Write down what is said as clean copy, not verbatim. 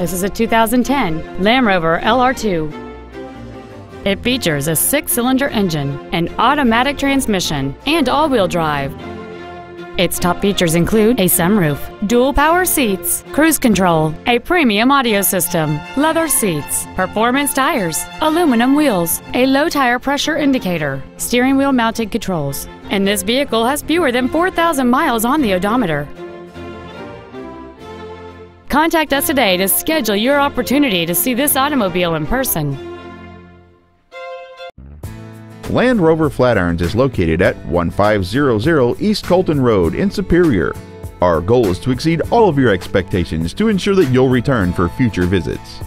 This is a 2010 Land Rover LR2. It features a 6-cylinder engine, an automatic transmission, and all-wheel drive. Its top features include a sunroof, dual power seats, cruise control, a premium audio system, leather seats, performance tires, aluminum wheels, a low tire pressure indicator, steering wheel mounted controls, and this vehicle has fewer than 4,000 miles on the odometer. Contact us today to schedule your opportunity to see this automobile in person. Land Rover Flatirons is located at 1500 East Coalton Road in Superior. Our goal is to exceed all of your expectations to ensure that you'll return for future visits.